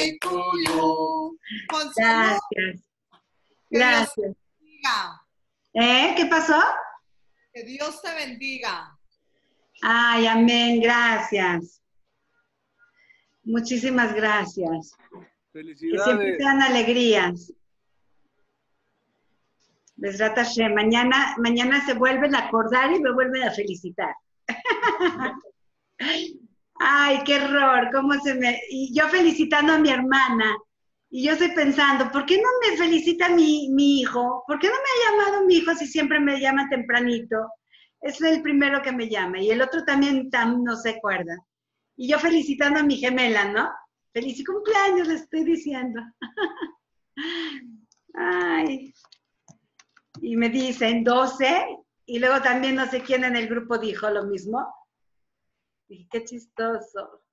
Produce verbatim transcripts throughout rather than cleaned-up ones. Birthday to you. Gracias. Gracias. ¿Eh? ¿Qué pasó? Que Dios te bendiga. Ay, amén, gracias. Muchísimas gracias. Felicidades. Que siempre sean alegrías. Besrat Hashem. Mañana, mañana se vuelven a acordar y me vuelven a felicitar. Ay, qué error, cómo se me... Y yo felicitando a mi hermana. Y yo estoy pensando, ¿por qué no me felicita mi, mi hijo? ¿Por qué no me ha llamado mi hijo si siempre me llama tempranito? Es el primero que me llama. Y el otro también tam, no se acuerda. Y yo felicitando a mi gemela, ¿no? Feliz cumpleaños, le estoy diciendo. Ay. Y me dicen doce. Y luego también no sé quién en el grupo dijo lo mismo. Y qué chistoso.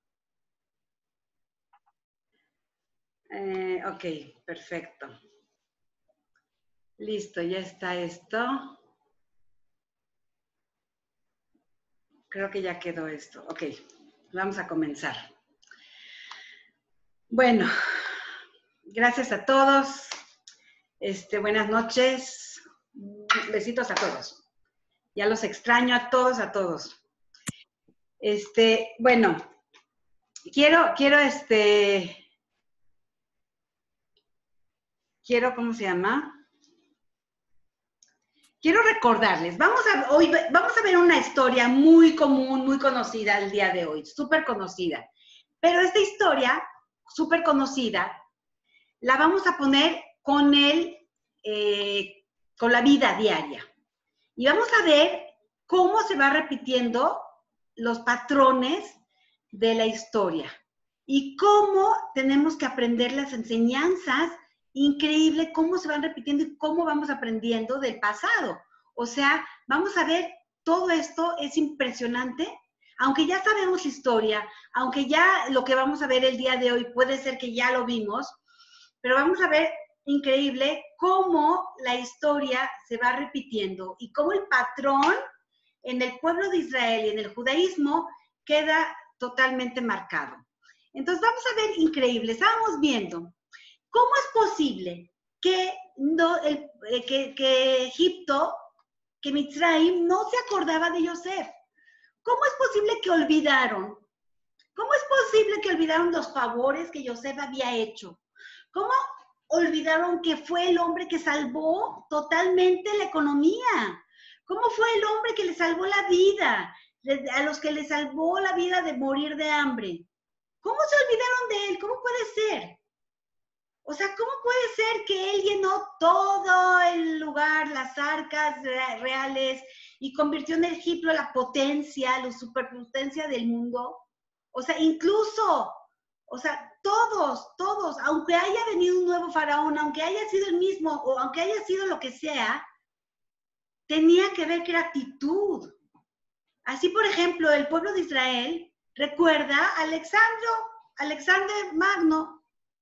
Eh, ok, perfecto. Listo, ya está esto. Creo que ya quedó esto. Ok, vamos a comenzar. Bueno, gracias a todos. Este, buenas noches. Besitos a todos. Ya los extraño a todos, a todos. Este, bueno, quiero, quiero este... Quiero, ¿cómo se llama? Quiero recordarles, vamos a, hoy, vamos a ver una historia muy común, muy conocida el día de hoy, súper conocida. Pero esta historia, súper conocida, la vamos a poner con, el, eh, con la vida diaria. Y vamos a ver cómo se va repitiendo los patrones de la historia. Y cómo tenemos que aprender las enseñanzas. Increíble cómo se van repitiendo y cómo vamos aprendiendo del pasado. O sea, vamos a ver, todo esto es impresionante. Aunque ya sabemos historia, aunque ya lo que vamos a ver el día de hoy puede ser que ya lo vimos, pero vamos a ver, increíble, cómo la historia se va repitiendo y cómo el patrón en el pueblo de Israel y en el judaísmo queda totalmente marcado. Entonces, vamos a ver, increíble, estábamos viendo... ¿Cómo es posible que, no, el, que, que Egipto, que Mitzrayim, no se acordaba de Yosef? ¿Cómo es posible que olvidaron? ¿Cómo es posible que olvidaron los favores que Yosef había hecho? ¿Cómo olvidaron que fue el hombre que salvó totalmente la economía? ¿Cómo fue el hombre que le salvó la vida? A los que le salvó la vida de morir de hambre. ¿Cómo se olvidaron de él? ¿Cómo puede ser? O sea, ¿cómo puede ser que él llenó todo el lugar, las arcas reales, y convirtió en Egipto la potencia, la superpotencia del mundo? O sea, incluso, o sea, todos, todos, aunque haya venido un nuevo faraón, aunque haya sido el mismo, o aunque haya sido lo que sea, tenía que ver gratitud. Así, por ejemplo, el pueblo de Israel recuerda a Alejandro, Alexander Magno,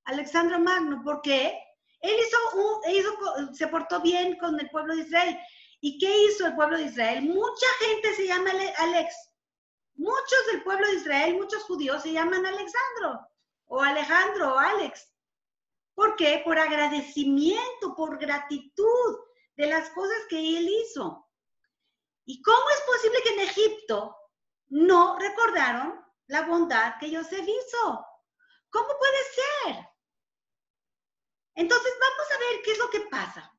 Alejandro Magno, porque él hizo, un, hizo, se portó bien con el pueblo de Israel. ¿Y qué hizo el pueblo de Israel? Mucha gente se llama Alex. Muchos del pueblo de Israel, muchos judíos se llaman Alejandro, o Alejandro, o Alex. ¿Por qué? Por agradecimiento, por gratitud de las cosas que él hizo. ¿Y cómo es posible que en Egipto no recordaron la bondad que Yosef hizo? ¿Cómo puede ser? Entonces, vamos a ver qué es lo que pasa.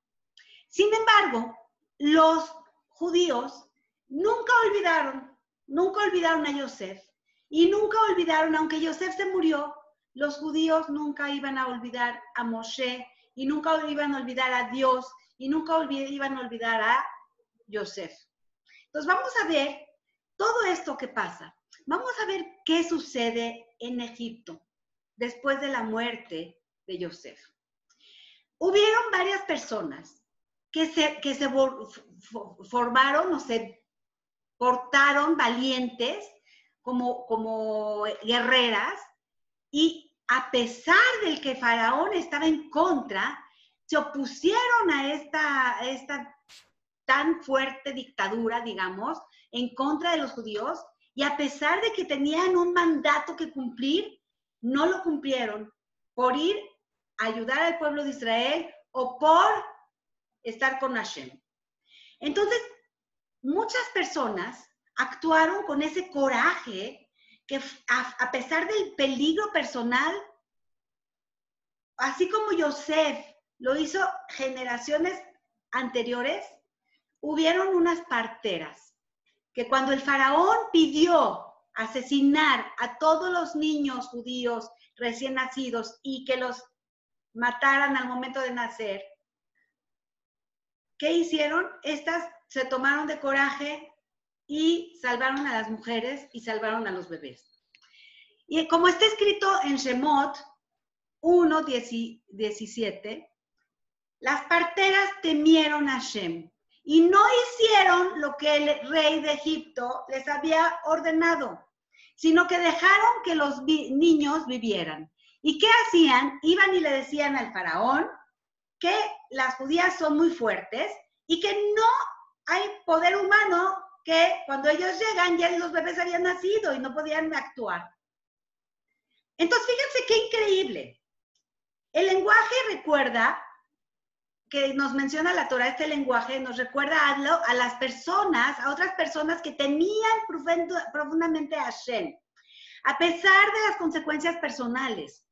Sin embargo, los judíos nunca olvidaron, nunca olvidaron a Yosef. Y nunca olvidaron, aunque Yosef se murió, los judíos nunca iban a olvidar a Moshe, y nunca iban a olvidar a Dios, y nunca iban a olvidar a Yosef. Entonces, vamos a ver todo esto que pasa. Vamos a ver qué sucede en Egipto después de la muerte de Yosef. Hubieron varias personas que se, que se formaron o se portaron valientes como, como guerreras, y a pesar del que Faraón estaba en contra, se opusieron a esta, a esta tan fuerte dictadura, digamos, en contra de los judíos, y a pesar de que tenían un mandato que cumplir, no lo cumplieron por ir a ayudar al pueblo de Israel o por estar con Hashem. Entonces, muchas personas actuaron con ese coraje que a, a pesar del peligro personal, así como Yosef lo hizo generaciones anteriores, hubieron unas parteras que cuando el faraón pidió asesinar a todos los niños judíos recién nacidos y que los mataran al momento de nacer, ¿qué hicieron? Estas se tomaron de coraje y salvaron a las mujeres y salvaron a los bebés. Y como está escrito en Shemot uno diecisiete, las parteras temieron a Hashem y no hicieron lo que el rey de Egipto les había ordenado, sino que dejaron que los vi- niños vivieran. ¿Y qué hacían? Iban y le decían al faraón que las judías son muy fuertes y que no hay poder humano, que cuando ellos llegan ya los bebés habían nacido y no podían actuar. Entonces, fíjense qué increíble. El lenguaje recuerda, que nos menciona la Torah, este lenguaje nos recuerda a, lo, a las personas, a otras personas que temían profundo, profundamente a Hashem, a pesar de las consecuencias personales.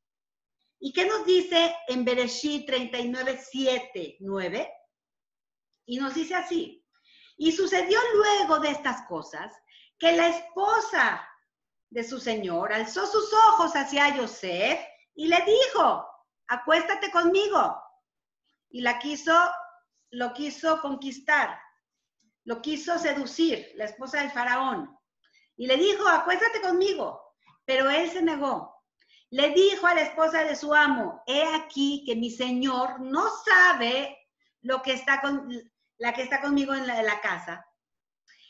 ¿Y qué nos dice en Bereshit treinta y nueve, siete, nueve? Y nos dice así: y sucedió luego de estas cosas que la esposa de su señor alzó sus ojos hacia Yosef y le dijo: acuéstate conmigo. Y la quiso, lo quiso conquistar, lo quiso seducir, la esposa del faraón. Y le dijo: acuéstate conmigo. Pero él se negó. Le dijo a la esposa de su amo: he aquí que mi señor no sabe lo que está con, la que está conmigo en la, en la casa.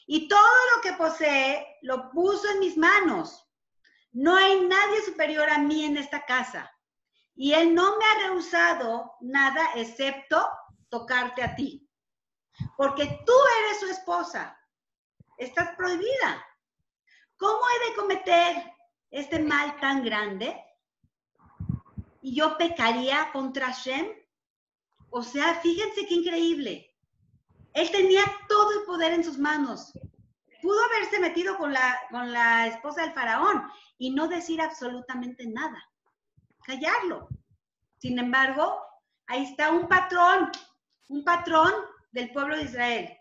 Y todo lo que posee lo puso en mis manos. No hay nadie superior a mí en esta casa. Y él no me ha rehusado nada excepto tocarte a ti, porque tú eres su esposa. Estás prohibida. ¿Cómo he de cometer este mal tan grande? ¿Y yo pecaría contra Hashem? O sea, fíjense qué increíble. Él tenía todo el poder en sus manos. Pudo haberse metido con la, con la esposa del faraón y no decir absolutamente nada, callarlo. Sin embargo, ahí está un patrón, un patrón del pueblo de Israel: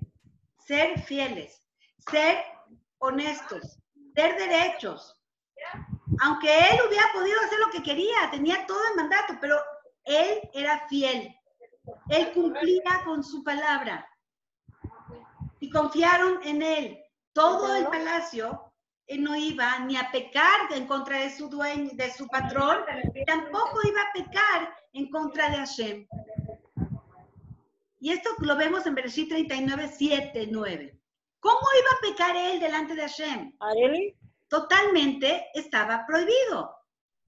ser fieles, ser honestos, ser derechos. Aunque él hubiera podido hacer lo que quería, tenía todo el mandato, pero él era fiel, él cumplía con su palabra y confiaron en él. Todo el palacio no iba ni a pecar en contra de su dueño, de su patrón, tampoco iba a pecar en contra de Hashem. Y esto lo vemos en Bereshit treinta y nueve, siete, nueve. ¿Cómo iba a pecar él delante de Hashem? Totalmente estaba prohibido.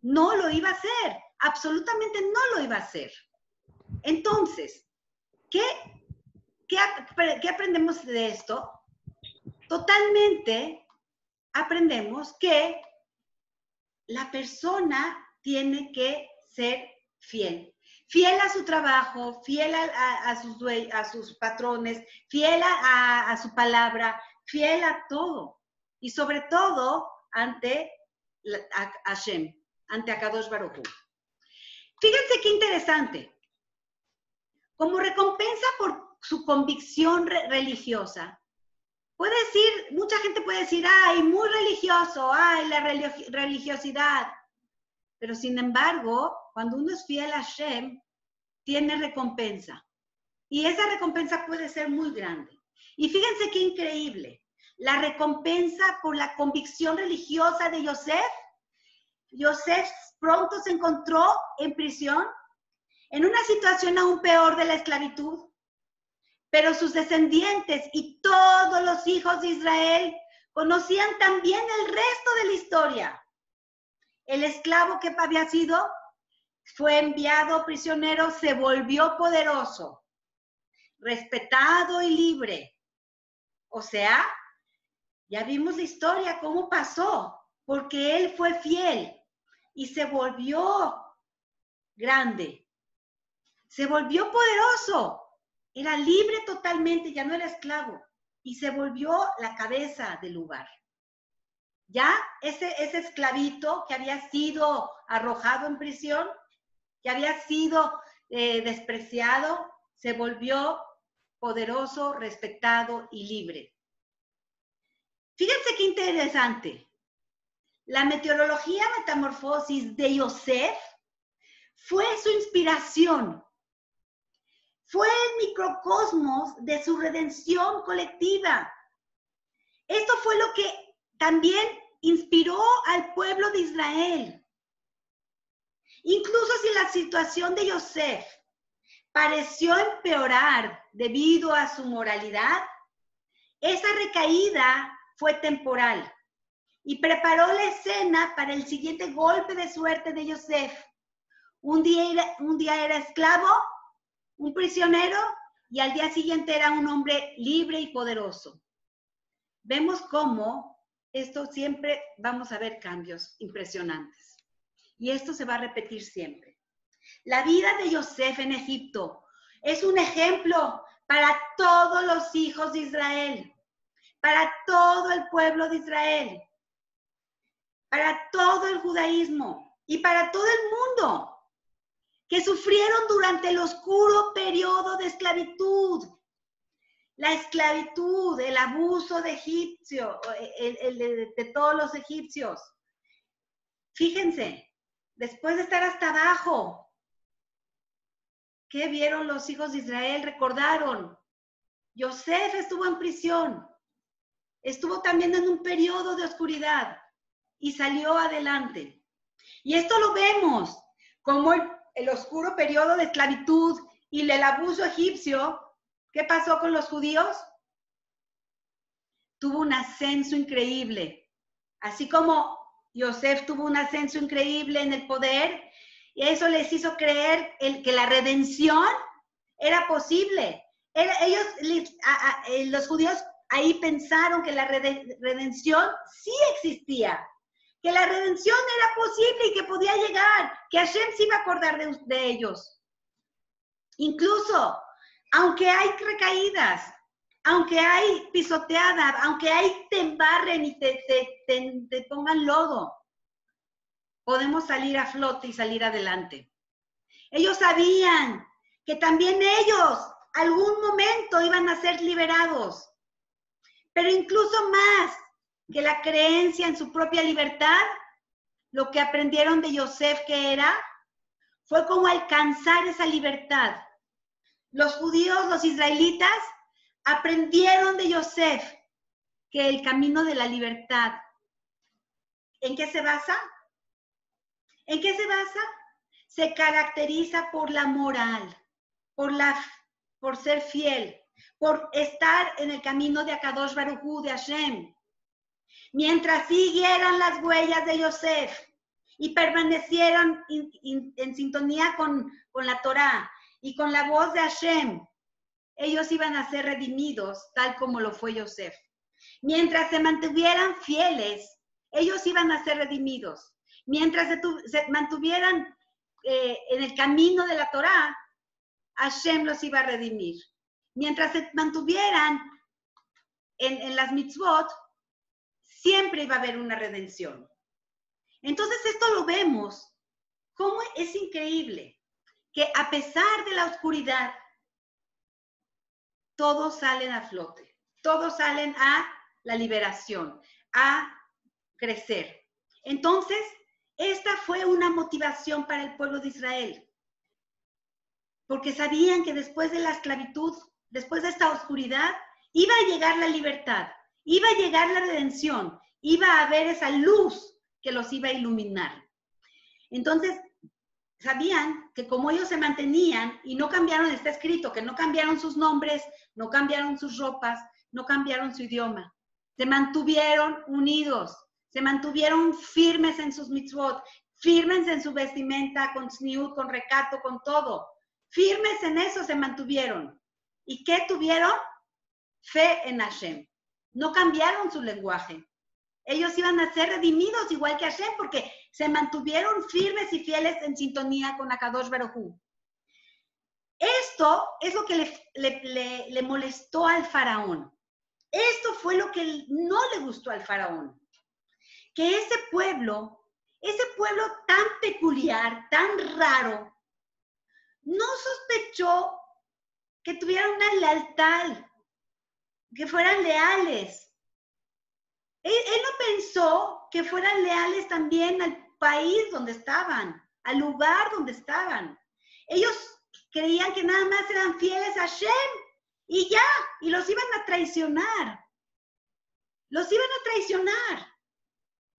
No lo iba a hacer. Absolutamente no lo iba a hacer. Entonces, ¿qué, qué, qué aprendemos de esto? Totalmente aprendemos que la persona tiene que ser fiel. Fiel a su trabajo, fiel a, a, a, sus, due- a sus patrones, fiel a, a, a su palabra, fiel a todo. Y sobre todo ante la, a, a Hashem, ante Akadosh Baruj Hu. Fíjense qué interesante. Como recompensa por su convicción re- religiosa, puede decir, mucha gente puede decir: ay, muy religioso, ay, la religiosidad. Pero sin embargo, cuando uno es fiel a Hashem, tiene recompensa. Y esa recompensa puede ser muy grande. Y fíjense qué increíble. La recompensa por la convicción religiosa de Yosef. Yosef pronto se encontró en prisión, en una situación aún peor de la esclavitud. Pero sus descendientes y todos los hijos de Israel conocían también el resto de la historia. El esclavo que había sido fue enviado prisionero, se volvió poderoso, respetado y libre. O sea, ya vimos la historia, cómo pasó, porque él fue fiel y se volvió grande. Se volvió poderoso. Era libre totalmente, ya no era esclavo. Y se volvió la cabeza del lugar. Ya ese, ese esclavito que había sido arrojado en prisión, que había sido eh, despreciado, se volvió poderoso, respetado y libre. Fíjense qué interesante. La meteorología metamorfosis de Yosef fue su inspiración. Fue el microcosmos de su redención colectiva. Esto fue lo que también inspiró al pueblo de Israel. Incluso si la situación de Yosef pareció empeorar debido a su moralidad, esa recaída fue temporal y preparó la escena para el siguiente golpe de suerte de Yosef. Un día era, un día era esclavo, un prisionero, y al día siguiente era un hombre libre y poderoso. Vemos cómo esto siempre vamos a ver cambios impresionantes. Y esto se va a repetir siempre. La vida de Yosef en Egipto es un ejemplo para todos los hijos de Israel, para todo el pueblo de Israel, para todo el judaísmo y para todo el mundo, que sufrieron durante el oscuro periodo de esclavitud. La esclavitud, el abuso de egipcio, el, el de, de todos los egipcios. Fíjense, después de estar hasta abajo, ¿qué vieron los hijos de Israel? Recordaron, Yosef estuvo en prisión, estuvo también en un periodo de oscuridad y salió adelante. Y esto lo vemos como el el oscuro periodo de esclavitud y el abuso egipcio. ¿Qué pasó con los judíos? Tuvo un ascenso increíble. Así como Yosef tuvo un ascenso increíble en el poder, y eso les hizo creer el, que la redención era posible. Era, ellos, a, a, los judíos ahí pensaron que la redención sí existía, que la redención era posible y que podía llegar, que Hashem se iba a acordar de, de ellos. Incluso, aunque hay recaídas, aunque hay pisoteadas, aunque hay te embarren y te, te, te, te pongan lodo, podemos salir a flote y salir adelante. Ellos sabían que también ellos algún momento iban a ser liberados, pero incluso más que la creencia en su propia libertad, lo que aprendieron de Yosef que era, fue cómo alcanzar esa libertad. Los judíos, los israelitas, aprendieron de Yosef que el camino de la libertad, ¿en qué se basa? ¿En qué se basa? Se caracteriza por la moral, por, la, por ser fiel, por estar en el camino de Akadosh Baruj Hu, de Hashem. Mientras siguieran las huellas de Yosef y permanecieran in, in, en sintonía con, con la Torá y con la voz de Hashem, ellos iban a ser redimidos tal como lo fue Yosef. Mientras se mantuvieran fieles, ellos iban a ser redimidos. Mientras se, tu, se mantuvieran eh, en el camino de la Torá, Hashem los iba a redimir. Mientras se mantuvieran en, en las mitzvot, siempre iba a haber una redención. Entonces esto lo vemos, cómo es increíble que a pesar de la oscuridad, todos salen a flote, todos salen a la liberación, a crecer. Entonces, esta fue una motivación para el pueblo de Israel, porque sabían que después de la esclavitud, después de esta oscuridad, iba a llegar la libertad. Iba a llegar la redención, iba a haber esa luz que los iba a iluminar. Entonces, sabían que como ellos se mantenían y no cambiaron, está escrito, que no cambiaron sus nombres, no cambiaron sus ropas, no cambiaron su idioma. Se mantuvieron unidos, se mantuvieron firmes en sus mitzvot, firmes en su vestimenta, con sniut, con recato, con todo. Firmes en eso se mantuvieron. ¿Y qué tuvieron? Fe en Hashem. No cambiaron su lenguaje. Ellos iban a ser redimidos igual que Hashem porque se mantuvieron firmes y fieles en sintonía con Akadosh Baruj Hu. Esto es lo que le, le, le, le molestó al faraón. Esto fue lo que no le gustó al faraón. Que ese pueblo, ese pueblo tan peculiar, tan raro, no sospechó que tuvieran una lealtad, que fueran leales. Él, él no pensó que fueran leales también al país donde estaban, al lugar donde estaban. Ellos creían que nada más eran fieles a Hashem y ya, y los iban a traicionar. Los iban a traicionar.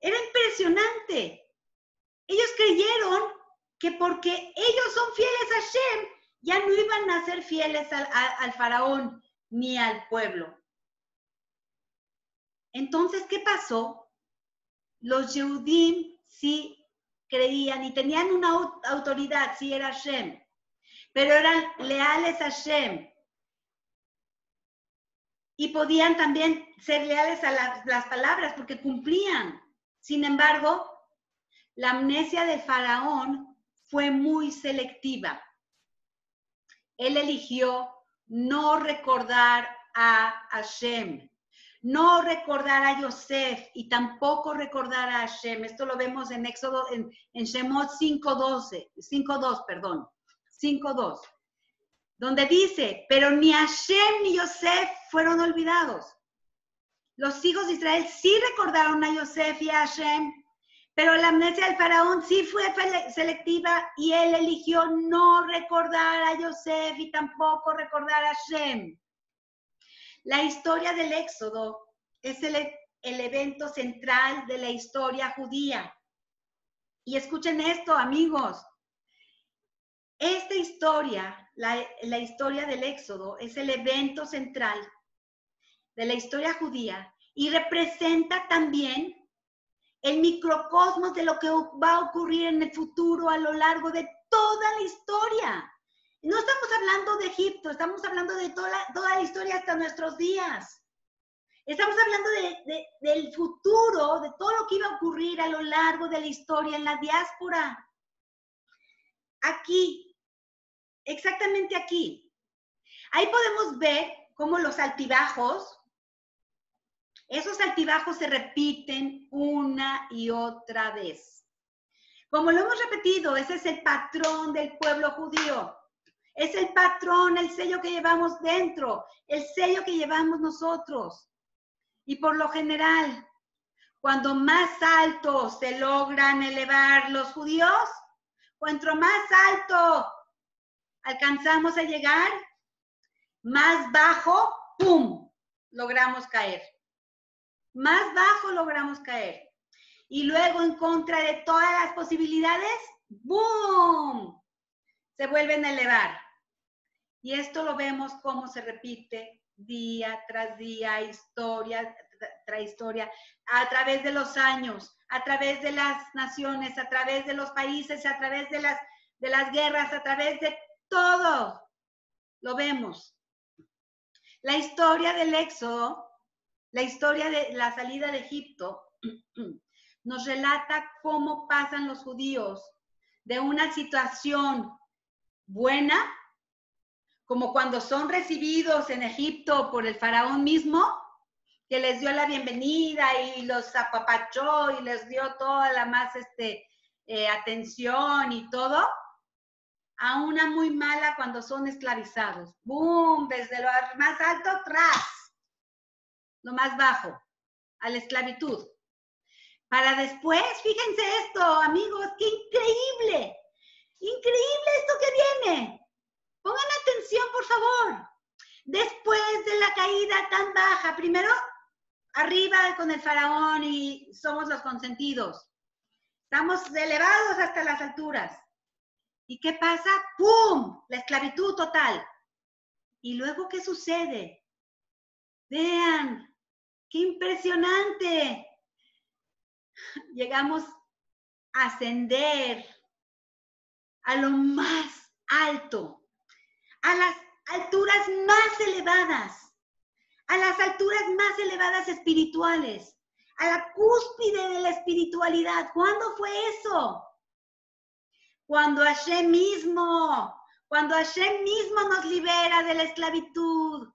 Era impresionante. Ellos creyeron que porque ellos son fieles a Hashem, ya no iban a ser fieles al, a, al faraón ni al pueblo. Entonces, ¿qué pasó? Los Yehudim sí creían y tenían una autoridad, sí era Hashem. Pero eran leales a Hashem. Y podían también ser leales a las, las palabras porque cumplían. Sin embargo, la amnesia del faraón fue muy selectiva. Él eligió no recordar a Hashem, no recordar a Yosef y tampoco recordar a Hashem. Esto lo vemos en Éxodo, en, en Shemot cinco doce, cinco dos, perdón. cinco dos, donde dice, pero ni Hashem ni Yosef fueron olvidados. Los hijos de Israel sí recordaron a Yosef y a Hashem, pero la amnesia del faraón sí fue selectiva y él eligió no recordar a Yosef y tampoco recordar a Hashem. La historia del Éxodo es el, el evento central de la historia judía. Y escuchen esto, amigos. Esta historia, la, la historia del Éxodo, es el evento central de la historia judía y representa también el microcosmos de lo que va a ocurrir en el futuro a lo largo de toda la historia. No estamos hablando de Egipto, estamos hablando de toda la, toda la historia hasta nuestros días. Estamos hablando de, de, del futuro, de todo lo que iba a ocurrir a lo largo de la historia en la diáspora. Aquí. Exactamente aquí. Ahí podemos ver cómo los altibajos, esos altibajos se repiten una y otra vez. Como lo hemos repetido, ese es el patrón del pueblo judío. Es el patrón, el sello que llevamos dentro, el sello que llevamos nosotros. Y por lo general, cuando más alto se logran elevar los judíos, cuanto más alto alcanzamos a llegar, más bajo, ¡pum!, logramos caer. Más bajo logramos caer. Y luego, en contra de todas las posibilidades, ¡boom!, se vuelven a elevar. Y esto lo vemos cómo se repite día tras día, historia tras historia, a través de los años, a través de las naciones, a través de los países, a través de las, de las guerras, a través de todo lo vemos. La historia del Éxodo, la historia de la salida de Egipto, nos relata cómo pasan los judíos de una situación buena, como cuando son recibidos en Egipto por el faraón mismo, que les dio la bienvenida y los apapachó y les dio toda la más este, eh, atención y todo, a una muy mala cuando son esclavizados. ¡Bum! Desde lo más alto, ¡tras! Lo más bajo, a la esclavitud. Para después, fíjense esto, amigos, ¡qué increíble! ¡Increíble esto que viene! Pongan atención, por favor. Después de la caída tan baja, primero, arriba con el faraón y somos los consentidos. Estamos elevados hasta las alturas. ¿Y qué pasa? ¡Pum! La esclavitud total. ¿Y luego qué sucede? Vean, qué impresionante. Llegamos a ascender a lo más alto, a las alturas más elevadas, a las alturas más elevadas espirituales, a la cúspide de la espiritualidad. ¿Cuándo fue eso? Cuando Hashem mismo, cuando Hashem mismo nos libera de la esclavitud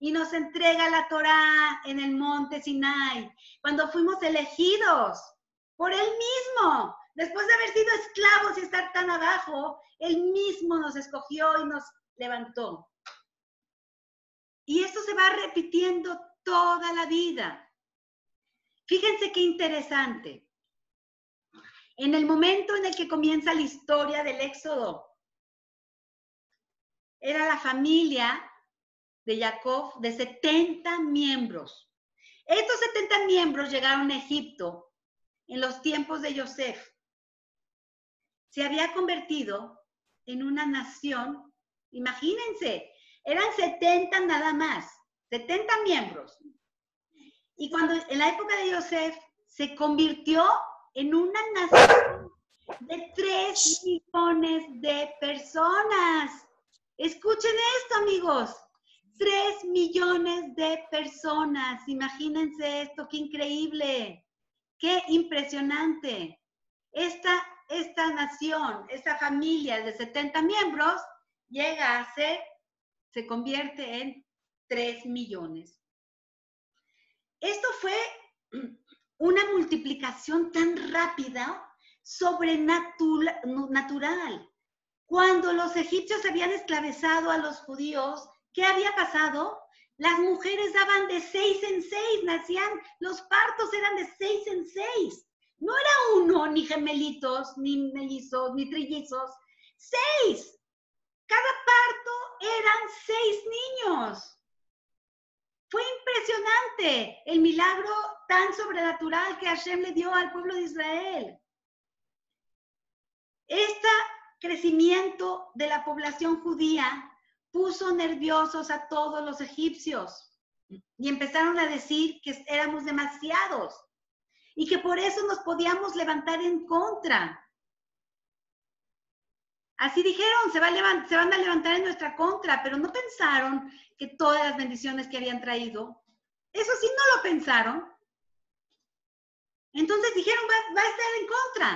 y nos entrega la Torá en el monte Sinai, cuando fuimos elegidos por Él mismo. Después de haber sido esclavos y estar tan abajo, Él mismo nos escogió y nos levantó. Y esto se va repitiendo toda la vida. Fíjense qué interesante. En el momento en el que comienza la historia del Éxodo, era la familia de Jacob de setenta miembros. Estos setenta miembros llegaron a Egipto en los tiempos de Yosef. Se había convertido en una nación, imagínense, eran setenta nada más, setenta miembros. Y cuando en la época de Yosef se convirtió en una nación de tres millones de personas. Escuchen esto, amigos. tres millones de personas. Imagínense esto, qué increíble, qué impresionante. Esta, esta nación, esta familia de setenta miembros llega a ser, se convierte en tres millones. Esto fue una multiplicación tan rápida, sobrenatural. Cuando los egipcios habían esclavizado a los judíos, ¿qué había pasado? Las mujeres daban de seis en seis, nacían, los partos eran de seis en seis. No era uno, ni gemelitos, ni mellizos, ni trillizos. ¡Seis! Cada parto eran seis niños. Fue impresionante el milagro tan sobrenatural que Hashem le dio al pueblo de Israel. Este crecimiento de la población judía puso nerviosos a todos los egipcios y empezaron a decir que éramos demasiados y que por eso nos podíamos levantar en contra. Así dijeron, se, va a se van a levantar en nuestra contra, pero no pensaron que todas las bendiciones que habían traído, eso sí no lo pensaron. Entonces dijeron, va, va a estar en contra.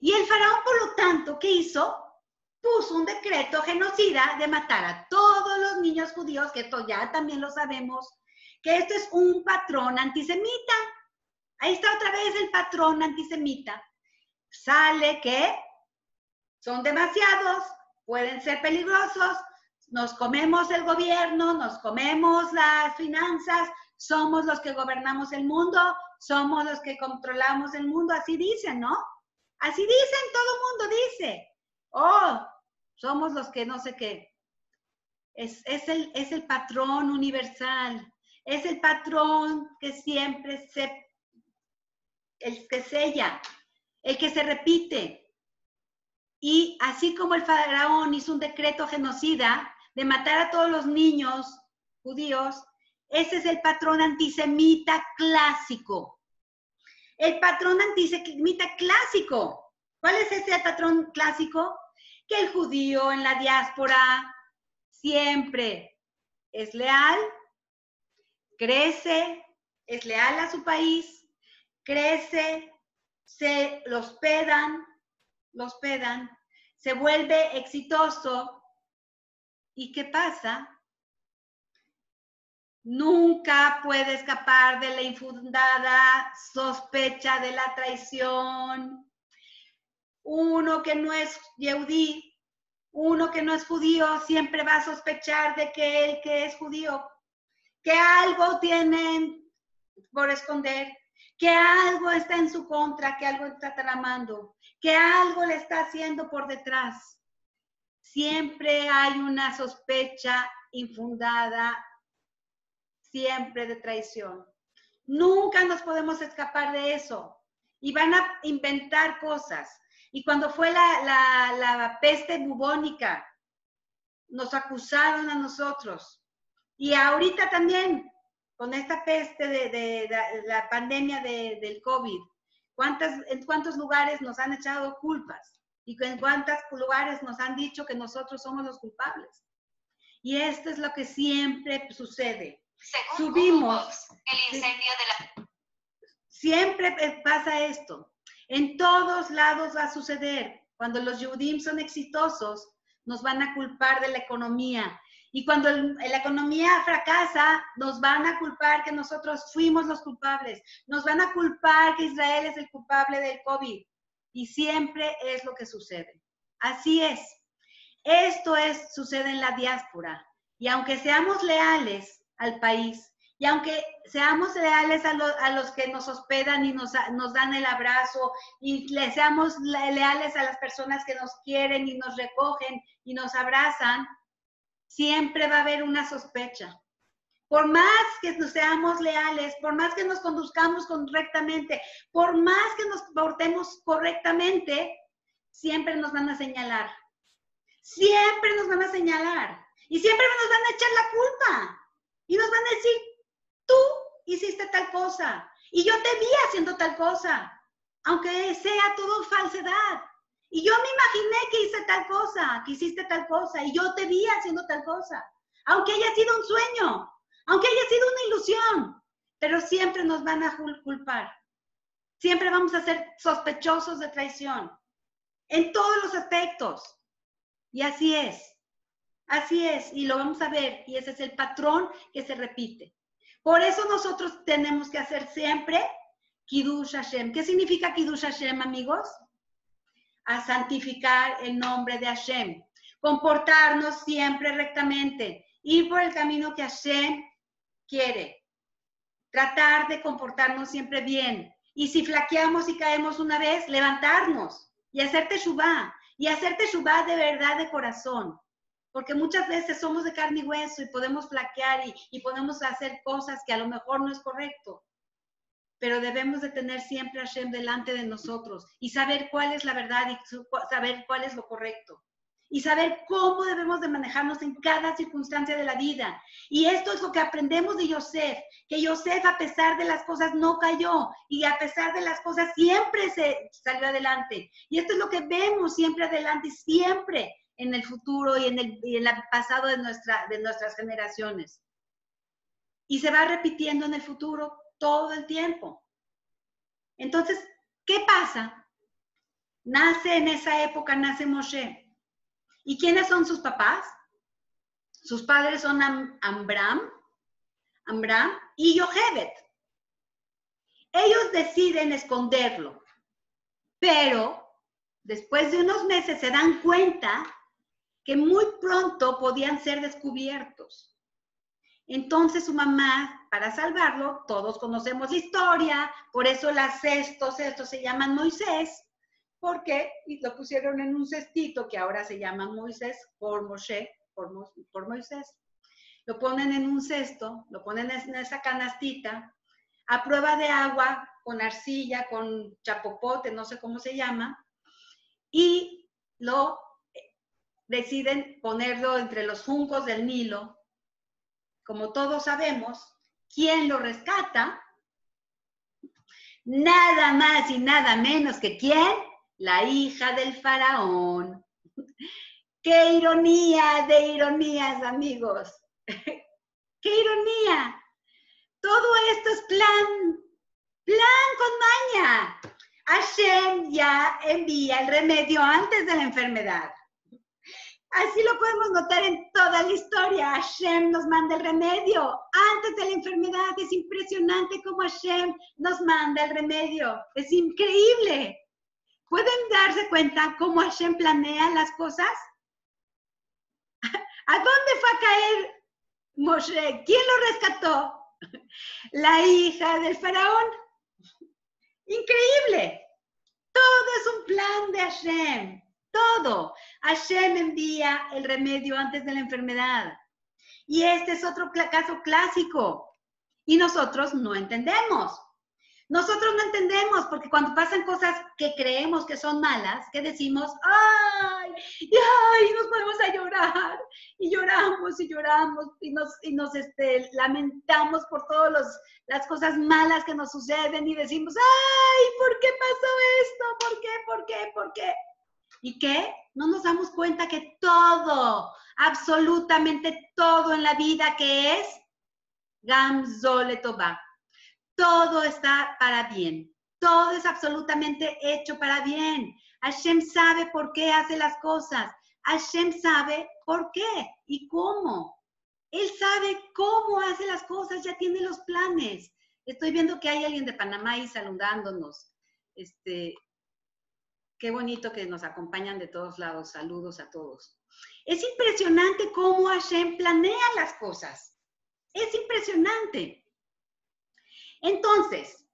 Y el faraón, por lo tanto, ¿qué hizo? Puso un decreto genocida de matar a todos los niños judíos, que esto ya también lo sabemos, que esto es un patrón antisemita. Ahí está otra vez el patrón antisemita. Sale que son demasiados, pueden ser peligrosos, nos comemos el gobierno, nos comemos las finanzas, somos los que gobernamos el mundo, somos los que controlamos el mundo, así dicen, ¿no? Así dicen, todo mundo dice. Oh, somos los que no sé qué. Es, es, el, es el patrón universal. Es el patrón que siempre se, el que sella, el que se repite. Y así como el faraón hizo un decreto genocida de matar a todos los niños judíos, ese es el patrón antisemita clásico. El patrón antisemita clásico. ¿Cuál es ese patrón clásico? Que el judío en la diáspora siempre es leal, crece, es leal a su país, crece, se lo hospedan, lo hospedan, se vuelve exitoso. ¿Y qué pasa? Nunca puede escapar de la infundada sospecha de la traición. Uno que no es yehudí, uno que no es judío, siempre va a sospechar de que él que es judío, que algo tienen por esconder, que algo está en su contra, que algo está tramando, que algo le está haciendo por detrás. Siempre hay una sospecha infundada, siempre de traición. Nunca nos podemos escapar de eso. Y van a inventar cosas. Y cuando fue la, la, la peste bubónica, nos acusaron a nosotros. Y ahorita también, con esta peste de, de, de, de la pandemia de, del COVID, ¿cuántas, en cuántos lugares nos han echado culpas? Y en cuántos lugares nos han dicho que nosotros somos los culpables. Y esto es lo que siempre sucede. Según Subimos. Google, el incendio de la... Siempre pasa esto. En todos lados va a suceder. Cuando los Yehudim son exitosos, nos van a culpar de la economía. Y cuando el, la economía fracasa, nos van a culpar que nosotros fuimos los culpables. Nos van a culpar que Israel es el culpable del COVID. Y siempre es lo que sucede. Así es. Esto es, sucede en la diáspora. Y aunque seamos leales al país, y aunque seamos leales a, lo, a los que nos hospedan y nos, nos dan el abrazo, y le seamos leales a las personas que nos quieren y nos recogen y nos abrazan, siempre va a haber una sospecha. Por más que nos seamos leales, por más que nos conduzcamos correctamente, por más que nos portemos correctamente, siempre nos van a señalar. Siempre nos van a señalar. Y siempre nos van a echar la culpa. Y nos van a decir, tú hiciste tal cosa. Y yo te vi haciendo tal cosa. Aunque sea todo falsedad. Y yo me imaginé que hice tal cosa, que hiciste tal cosa. Y yo te vi haciendo tal cosa. Aunque haya sido un sueño. Aunque haya sido una ilusión. Pero siempre nos van a culpar. Siempre vamos a ser sospechosos de traición. En todos los aspectos. Y así es. Así es, y lo vamos a ver, y ese es el patrón que se repite. Por eso nosotros tenemos que hacer siempre Kiddush Hashem. ¿Qué significa Kiddush Hashem, amigos? A santificar el nombre de Hashem. Comportarnos siempre rectamente. Ir por el camino que Hashem quiere. Tratar de comportarnos siempre bien. Y si flaqueamos y caemos una vez, levantarnos y hacer teshuvá. Y hacer teshuvá de verdad, de corazón. Porque muchas veces somos de carne y hueso y podemos flaquear y, y podemos hacer cosas que a lo mejor no es correcto. Pero debemos de tener siempre a Hashem delante de nosotros y saber cuál es la verdad y su, saber cuál es lo correcto. Y saber cómo debemos de manejarnos en cada circunstancia de la vida. Y esto es lo que aprendemos de Yosef. Que Yosef, a pesar de las cosas, no cayó. Y a pesar de las cosas, siempre se salió adelante. Y esto es lo que vemos siempre adelante y siempre en el futuro y en el, y en el pasado de, nuestra, de nuestras generaciones. Y se va repitiendo en el futuro todo el tiempo. Entonces, ¿qué pasa? Nace en esa época, nace Moshe. ¿Y quiénes son sus papás? Sus padres son Am, Amram, Amram y Yocheved. Ellos deciden esconderlo, pero después de unos meses se dan cuenta que muy pronto podían ser descubiertos. Entonces su mamá, para salvarlo, todos conocemos la historia, por eso las cestos, estos se llaman Moisés, porque lo pusieron en un cestito que ahora se llama Moisés, por Moshe, por, Mo, por Moisés. Lo ponen en un cesto, lo ponen en esa canastita, a prueba de agua, con arcilla, con chapopote, no sé cómo se llama, y lo deciden ponerlo entre los juncos del Nilo. Como todos sabemos, ¿quién lo rescata? Nada más y nada menos que ¿quién? La hija del faraón. ¡Qué ironía de ironías, amigos! ¡Qué ironía! Todo esto es plan, plan con maña. Hashem ya envía el remedio antes de la enfermedad. Así lo podemos notar en toda la historia. Hashem nos manda el remedio antes de la enfermedad. Es impresionante cómo Hashem nos manda el remedio. Es increíble. ¿Pueden darse cuenta cómo Hashem planea las cosas? ¿A dónde fue a caer Moshe? ¿Quién lo rescató? La hija del faraón. Increíble. Todo es un plan de Hashem. Todo. Hashem envía el remedio antes de la enfermedad. Y este es otro caso clásico. Y nosotros no entendemos. Nosotros no entendemos porque cuando pasan cosas que creemos que son malas, que decimos, ¡ay! Y ¡ay! Nos ponemos a llorar. Y lloramos y lloramos y nos, y nos este, lamentamos por todas las cosas malas que nos suceden y decimos, ¡ay! ¿Por qué pasó esto? ¿Por qué? ¿Por qué? ¿Por qué? ¿Y qué? No nos damos cuenta que todo, absolutamente todo en la vida que es Gamzol Letová. Todo está para bien. Todo es absolutamente hecho para bien. Hashem sabe por qué hace las cosas. Hashem sabe por qué y cómo. Él sabe cómo hace las cosas, ya tiene los planes. Estoy viendo que hay alguien de Panamá ahí saludándonos. Este, qué bonito que nos acompañan de todos lados. Saludos a todos. Es impresionante cómo Hashem planea las cosas. Es impresionante. Entonces,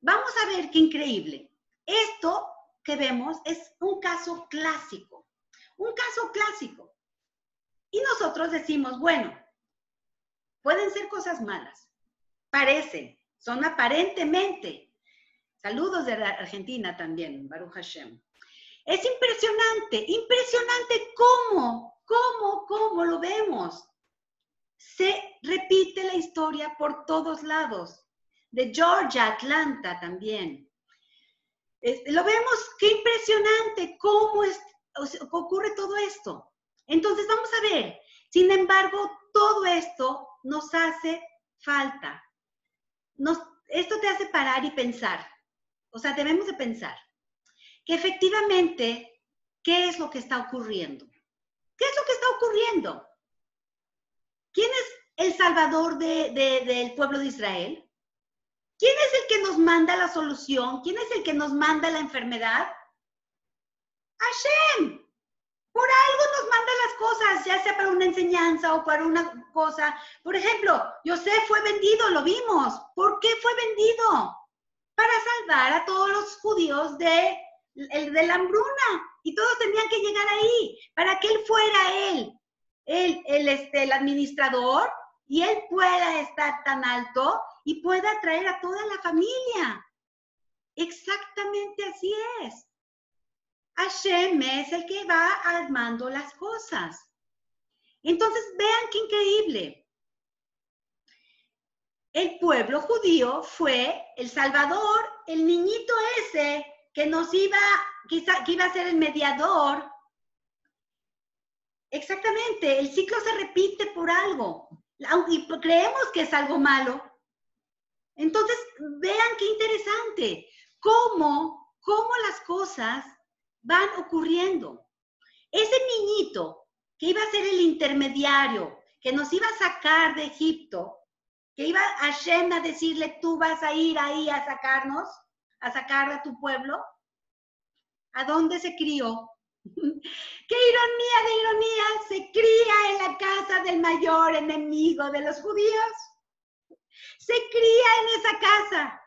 vamos a ver qué increíble. Esto que vemos es un caso clásico. Un caso clásico. Y nosotros decimos, bueno, pueden ser cosas malas. Parecen, son aparentemente. Saludos de Argentina también, Baruch Hashem. Es impresionante, impresionante cómo, cómo, cómo lo vemos. Se repite la historia por todos lados. De Georgia, Atlanta también. Este, lo vemos, qué impresionante cómo es, o sea, ocurre todo esto. Entonces vamos a ver, sin embargo, todo esto nos hace falta. Nos, esto te hace parar y pensar. O sea, debemos de pensar que efectivamente, ¿qué es lo que está ocurriendo? ¿Qué es lo que está ocurriendo? ¿Quién es el salvador de, de, del pueblo de Israel? ¿Quién es el que nos manda la solución? ¿Quién es el que nos manda la enfermedad? ¡Hashem! Por algo nos manda las cosas, ya sea para una enseñanza o para una cosa. Por ejemplo, José fue vendido, lo vimos. ¿Por qué fue vendido? Para salvar a todos los judíos de, de la hambruna. Y todos tenían que llegar ahí, para que él fuera él, él el, este, el administrador, y él pueda estar tan alto y pueda atraer a toda la familia. Exactamente así es. Hashem es el que va armando las cosas. Entonces, vean qué increíble. El pueblo judío fue el salvador, el niñito ese que nos iba, quizá, que iba a ser el mediador. Exactamente, el ciclo se repite por algo. Y creemos que es algo malo. Entonces, vean qué interesante. Cómo, cómo las cosas van ocurriendo. Ese niñito que iba a ser el intermediario, que nos iba a sacar de Egipto, que iba a Hashem a decirle, tú vas a ir ahí a sacarnos, a sacar a tu pueblo. ¿A dónde se crió? ¡Qué ironía de ironía! Se cría en la casa del mayor enemigo de los judíos. Se cría en esa casa,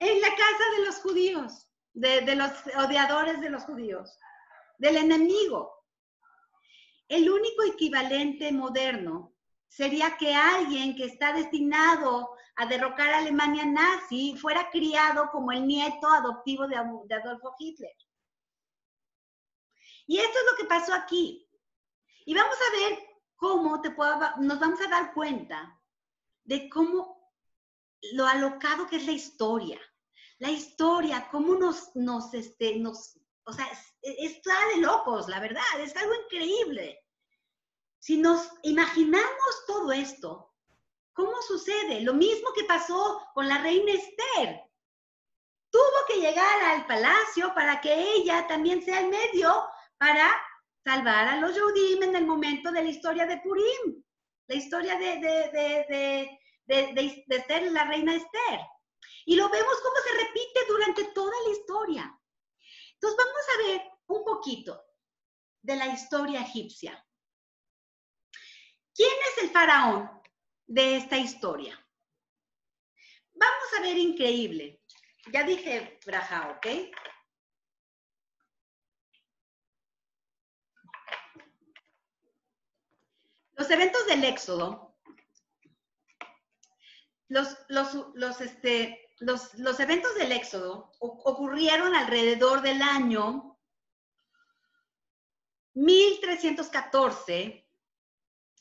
en la casa de los judíos. De, de los odiadores de los judíos, del enemigo. El único equivalente moderno sería que alguien que está destinado a derrocar a Alemania nazi fuera criado como el nieto adoptivo de, de Adolfo Hitler. Y esto es lo que pasó aquí. Y vamos a ver cómo te puedo, nos vamos a dar cuenta de cómo lo alocado que es la historia. La historia, cómo nos, nos, este, nos, o sea, está de locos, la verdad, es algo increíble. Si nos imaginamos todo esto, ¿cómo sucede? Lo mismo que pasó con la reina Esther. Tuvo que llegar al palacio para que ella también sea el medio para salvar a los Yehudim en el momento de la historia de Purim. La historia de, de, de, de, de, de, de Esther, la reina Esther. Y lo vemos cómo se repite durante toda la historia. Entonces vamos a ver un poquito de la historia egipcia. ¿Quién es el faraón de esta historia? Vamos a ver increíble. Ya dije Braja, ¿ok? Los eventos del Éxodo, los, los, los, este... Los, los eventos del Éxodo ocurrieron alrededor del año mil trescientos catorce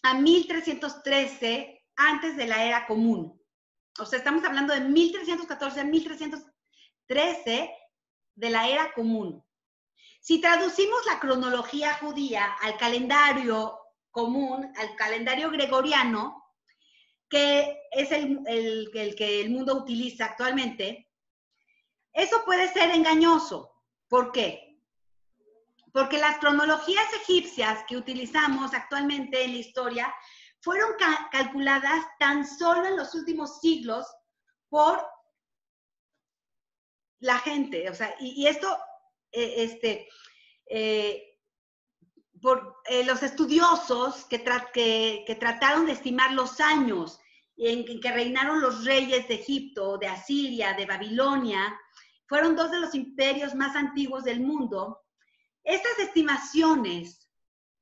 a mil trescientos trece antes de la era común. O sea, estamos hablando de mil trescientos catorce a mil trescientos trece de la era común. Si traducimos la cronología judía al calendario común, al calendario gregoriano, que es el, el, el que el mundo utiliza actualmente, eso puede ser engañoso. ¿Por qué? Porque las cronologías egipcias que utilizamos actualmente en la historia fueron ca- calculadas tan solo en los últimos siglos por la gente. O sea, y, y esto, eh, este, eh, por eh, los estudiosos que, tra- que, que trataron de estimar los años en, en que reinaron los reyes de Egipto, de Asiria, de Babilonia, fueron dos de los imperios más antiguos del mundo. Estas estimaciones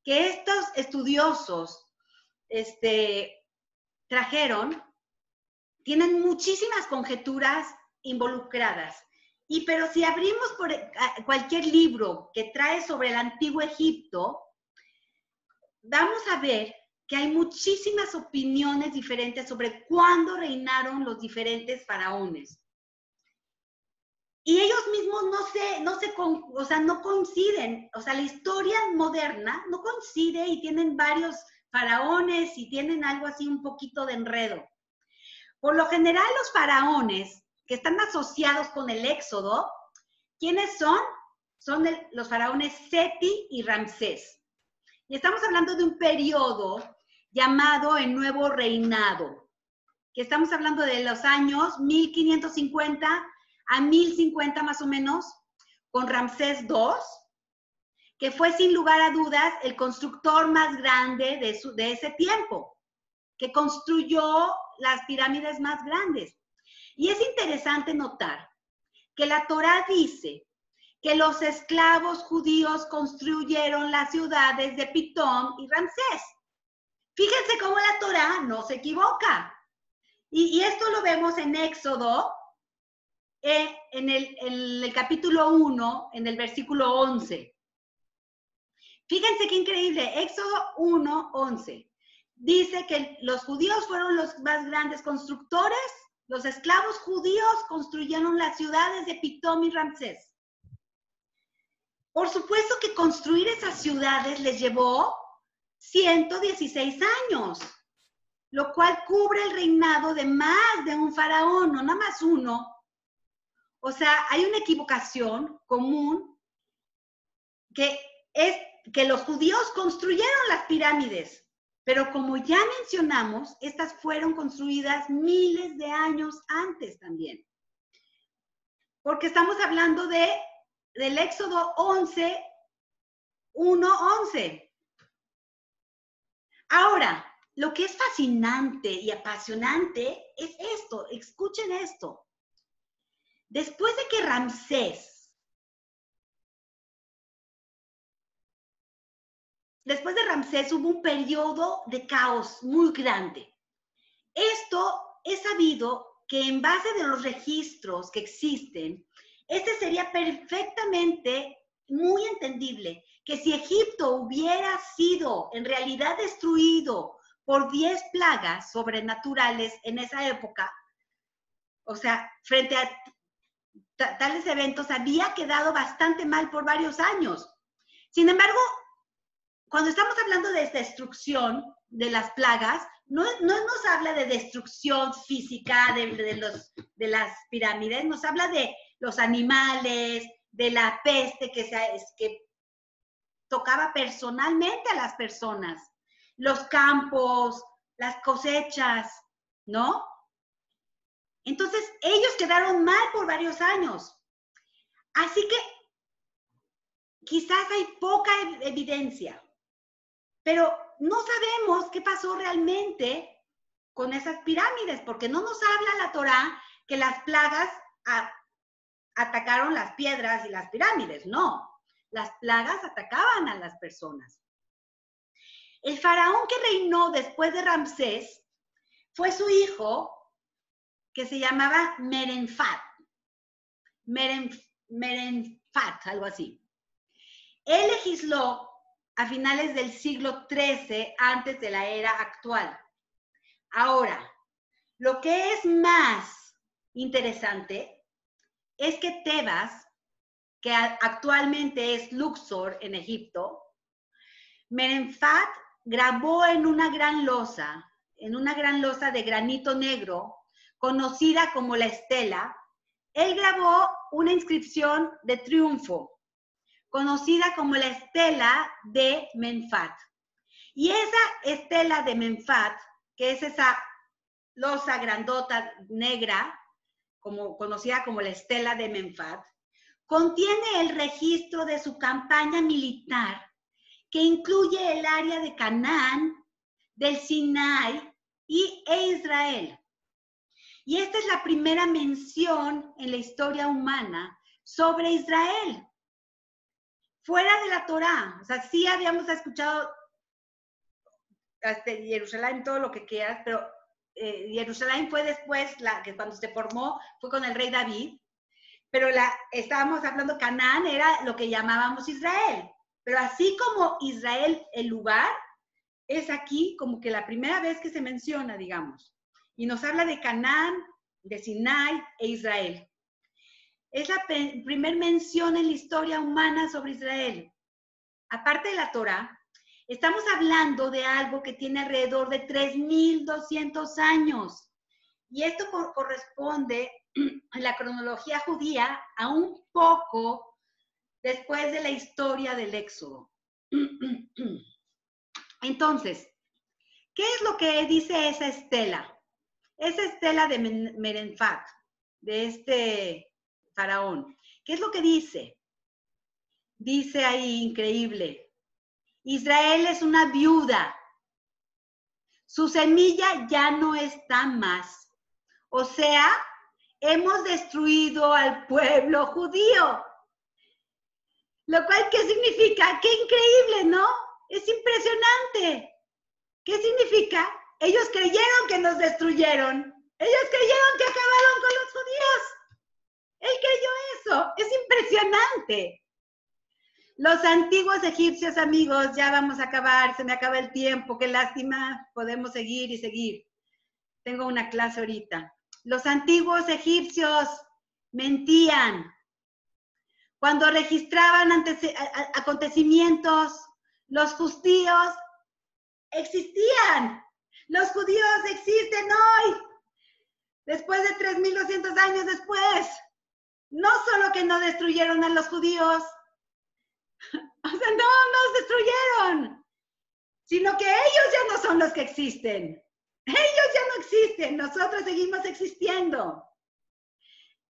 que estos estudiosos este, trajeron tienen muchísimas conjeturas involucradas. Y pero si abrimos por cualquier libro que trae sobre el antiguo Egipto, vamos a ver que hay muchísimas opiniones diferentes sobre cuándo reinaron los diferentes faraones. Y ellos mismos no se, no se, o sea, no coinciden. O sea, la historia moderna no coincide y tienen varios faraones y tienen algo así un poquito de enredo. Por lo general, los faraones que están asociados con el Éxodo, ¿quiénes son? Son el, los faraones Seti y Ramsés. Y estamos hablando de un periodo llamado el Nuevo Reinado, que estamos hablando de los años mil quinientos cincuenta a mil cincuenta más o menos, con Ramsés segundo, que fue sin lugar a dudas el constructor más grande de, su, de ese tiempo, que construyó las pirámides más grandes. Y es interesante notar que la Torá dice que los esclavos judíos construyeron las ciudades de Pitón y Ramsés. Fíjense cómo la Torá no se equivoca. Y, y esto lo vemos en Éxodo, Eh, en, el, en el capítulo uno, en el versículo once. Fíjense qué increíble, Éxodo uno, once. Dice que los judíos fueron los más grandes constructores, los esclavos judíos construyeron las ciudades de Pitón y Ramsés. Por supuesto que construir esas ciudades les llevó ciento dieciséis años, lo cual cubre el reinado de más de un faraón, no nada más uno. O sea, hay una equivocación común que es que los judíos construyeron las pirámides, pero como ya mencionamos, estas fueron construidas miles de años antes también. Porque estamos hablando de, del Éxodo once, uno, once. Ahora, lo que es fascinante y apasionante es esto, escuchen esto. Después de que Ramsés, después de Ramsés hubo un periodo de caos muy grande. Esto es sabido que en base de los registros que existen, este sería perfectamente muy entendible que si Egipto hubiera sido en realidad destruido por diez plagas sobrenaturales en esa época, o sea, frente a tales eventos había quedado bastante mal por varios años. Sin embargo, cuando estamos hablando de destrucción de las plagas, no, no nos habla de destrucción física de, de, los, de las pirámides, nos habla de los animales, de la peste que, se, que tocaba personalmente a las personas, los campos, las cosechas, ¿no? Entonces, ellos quedaron mal por varios años. Así que quizás hay poca evidencia, pero no sabemos qué pasó realmente con esas pirámides, porque no nos habla la Torá que las plagas a, atacaron las piedras y las pirámides. No, las plagas atacaban a las personas. El faraón que reinó después de Ramsés fue su hijo, que se llamaba Merenfat, Meren, Merenfat, algo así. Él legisló a finales del siglo trece, antes de la era actual. Ahora, lo que es más interesante es que Tebas, que actualmente es Luxor en Egipto, Merenfat grabó en una gran losa en una gran losa de granito negro, conocida como la Estela, él grabó una inscripción de triunfo, conocida como la Estela de Menfat. Y esa Estela de Menfat, que es esa losa grandota negra, como, conocida como la Estela de Menfat, contiene el registro de su campaña militar, que incluye el área de Canaán, del Sinai y, e Israel. Y esta es la primera mención en la historia humana sobre Israel. Fuera de la Torá, o sea, sí habíamos escuchado hasta Jerusalén, todo lo que quieras, pero eh, Jerusalén fue después, la, que cuando se formó, fue con el rey David, pero la, estábamos hablando, Canaán era lo que llamábamos Israel. Pero así como Israel, el lugar, es aquí como que la primera vez que se menciona, digamos. Y nos habla de Canaán, de Sinai e Israel. Es la primera mención en la historia humana sobre Israel. Aparte de la Torá, estamos hablando de algo que tiene alrededor de tres mil doscientos años. Y esto corresponde en la cronología judía a un poco después de la historia del Éxodo. Entonces, ¿qué es lo que dice esa estela? Esa estela de Merenfat, de este faraón, ¿qué es lo que dice? Dice ahí, increíble, Israel es una viuda, su semilla ya no está más, o sea, hemos destruido al pueblo judío, lo cual, ¿qué significa? ¡Qué increíble!, ¿no? ¡Es impresionante! ¿Qué significa? Ellos creyeron que nos destruyeron. Ellos creyeron que acabaron con los judíos. Él creyó eso. Es impresionante. Los antiguos egipcios, amigos, ya vamos a acabar. Se me acaba el tiempo. Qué lástima. Podemos seguir y seguir. Tengo una clase ahorita. Los antiguos egipcios mentían. Cuando registraban ante- acontecimientos, los justíos existían. Los judíos existen hoy, después de tres mil doscientos años después. No solo que no destruyeron a los judíos, o sea, no nos destruyeron, sino que ellos ya no son los que existen. Ellos ya no existen, nosotros seguimos existiendo.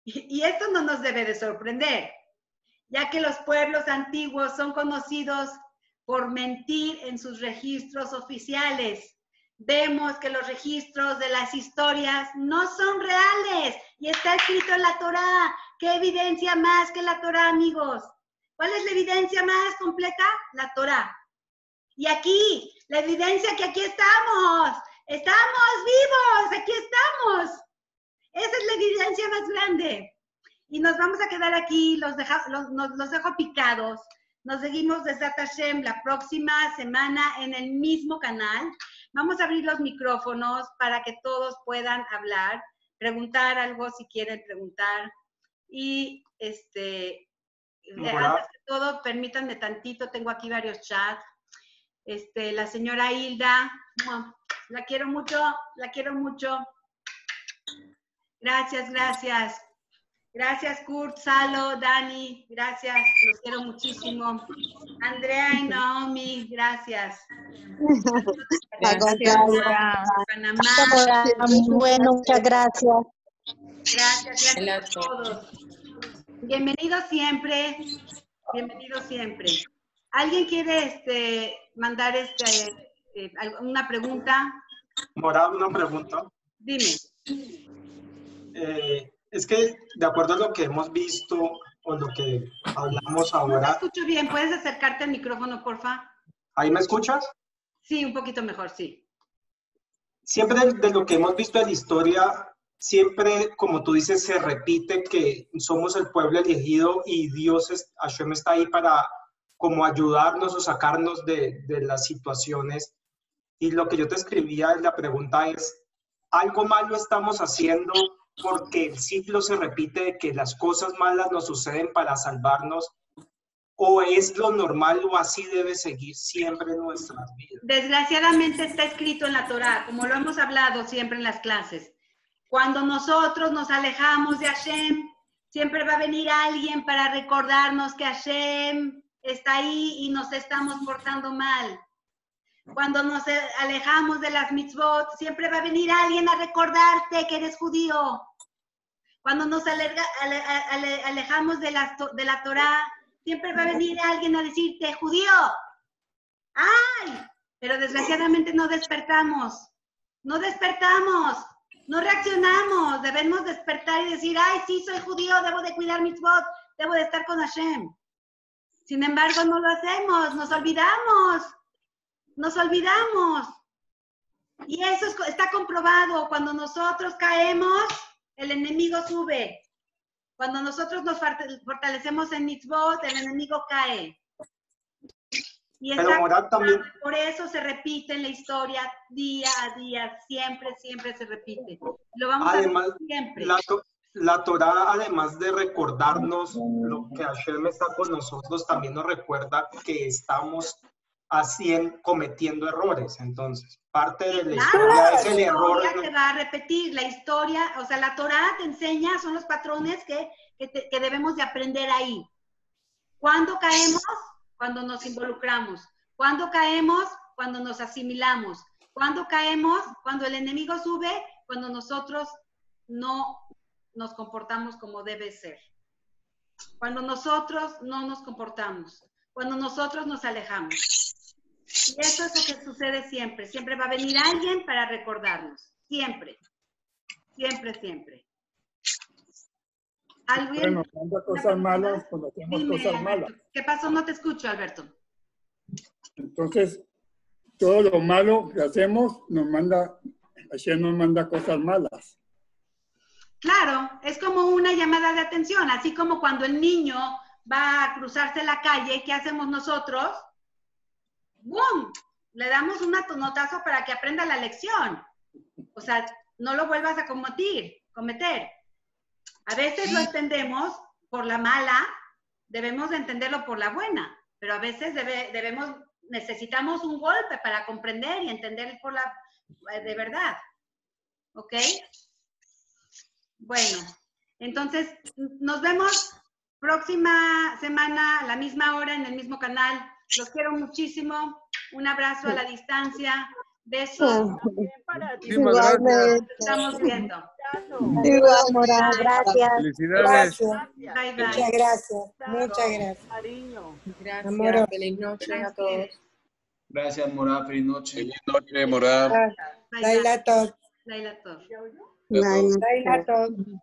Y, y esto no nos debe de sorprender, ya que los pueblos antiguos son conocidos por mentir en sus registros oficiales. Vemos que los registros de las historias no son reales y está escrito en la Torá. ¿Qué evidencia más que la Torá, amigos? ¿Cuál es la evidencia más completa? La Torá. Y aquí, la evidencia que aquí estamos, estamos vivos, aquí estamos. Esa es la evidencia más grande. Y nos vamos a quedar aquí, los, deja, los, nos, los dejo picados. Nos seguimos desde Hashem la próxima semana en el mismo canal. Vamos a abrir los micrófonos para que todos puedan hablar, preguntar algo si quieren preguntar. Y, este, antes de todo, permítanme tantito, tengo aquí varios chats. Este, la señora Hilda, la quiero mucho, la quiero mucho. Gracias, gracias. Gracias, Kurt, Salo, Dani, gracias, los quiero muchísimo. Andrea y Naomi, gracias. Gracias, gracias. Panamá. Muy bueno, muchas gracias. Gracias, gracias a todos. Bienvenidos siempre, bienvenidos siempre. ¿Alguien quiere este, mandar este, eh, una pregunta? Mora, una pregunta. Dime. Eh... Es que, de acuerdo a lo que hemos visto o lo que hablamos ahora... No te escucho bien. ¿Puedes acercarte al micrófono, porfa? ¿Ahí me escuchas? Sí, un poquito mejor, sí. Siempre de lo que hemos visto en la historia, siempre, como tú dices, se repite que somos el pueblo elegido y Dios, Hashem, está ahí para como ayudarnos o sacarnos de, de las situaciones. Y lo que yo te escribía en la pregunta es, ¿algo malo estamos haciendo? Porque el ciclo se repite de que las cosas malas nos suceden para salvarnos, o es lo normal o así debe seguir siempre nuestras vidas? Desgraciadamente está escrito en la Torá, como lo hemos hablado siempre en las clases. Cuando nosotros nos alejamos de Hashem, siempre va a venir alguien para recordarnos que Hashem está ahí y nos estamos portando mal. Cuando nos alejamos de las mitzvot, siempre va a venir alguien a recordarte que eres judío. Cuando nos aleja, ale, ale, alejamos de la, de la Torá, siempre va a venir alguien a decirte, judío, ¡ay! Pero desgraciadamente no despertamos, no despertamos, no reaccionamos. Debemos despertar y decir, ¡ay, sí, soy judío, debo de cuidar mitzvot, debo de estar con Hashem! Sin embargo, no lo hacemos, nos olvidamos. Nos olvidamos. Y eso es, está comprobado. Cuando nosotros caemos, el enemigo sube. Cuando nosotros nos fortalecemos en mitzvot, el enemigo cae. Y está comprobado, también. Por eso se repite en la historia día a día. Siempre, siempre se repite. Lo vamos además, a ver siempre. La, to la Torá, además de recordarnos lo que Hashem está con nosotros, también nos recuerda que estamos Haciendo, cometiendo errores. Entonces, parte de la claro, historia es el error. La historia te va a repetir, la historia, o sea, la Torá te enseña, son los patrones que, que, te, que debemos de aprender ahí. ¿Cuándo caemos? Cuando nos involucramos. ¿Cuándo caemos? Cuando nos asimilamos. ¿Cuándo caemos? Cuando el enemigo sube, cuando nosotros no nos comportamos como debe ser. Cuando nosotros no nos comportamos. Cuando nosotros nos alejamos. Y eso es lo que sucede siempre. Siempre va a venir alguien para recordarnos. Siempre. Siempre, siempre. ¿Alguien? Nos manda cosas malas cuando hacemos Dime, cosas Alberto, malas. ¿Qué pasó? No te escucho, Alberto. Entonces, todo lo malo que hacemos nos manda, Hashem nos manda cosas malas. Claro, es como una llamada de atención. Así como cuando el niño va a cruzarse la calle, ¿qué hacemos nosotros? ¡Bum! Le damos un atonotazo para que aprenda la lección. O sea, no lo vuelvas a cometer, cometer. A veces lo entendemos por la mala, debemos entenderlo por la buena, pero a veces debe, debemos, necesitamos un golpe para comprender y entender por la, de verdad. ¿Ok? Bueno, entonces nos vemos próxima semana a la misma hora en el mismo canal. Los quiero muchísimo. Un abrazo a la distancia. Besos. Muchísimas gracias. Estamos viendo. Gracias. Gracias. Felicidades. Gracias. Bye, bye. Muchas gracias. Muchas gracias. Cariño. Gracias. Mora, feliz noche a todos. Gracias, Mora. Feliz noche. Feliz noche, Mora. Baila todo. Baila todo. Baila todo.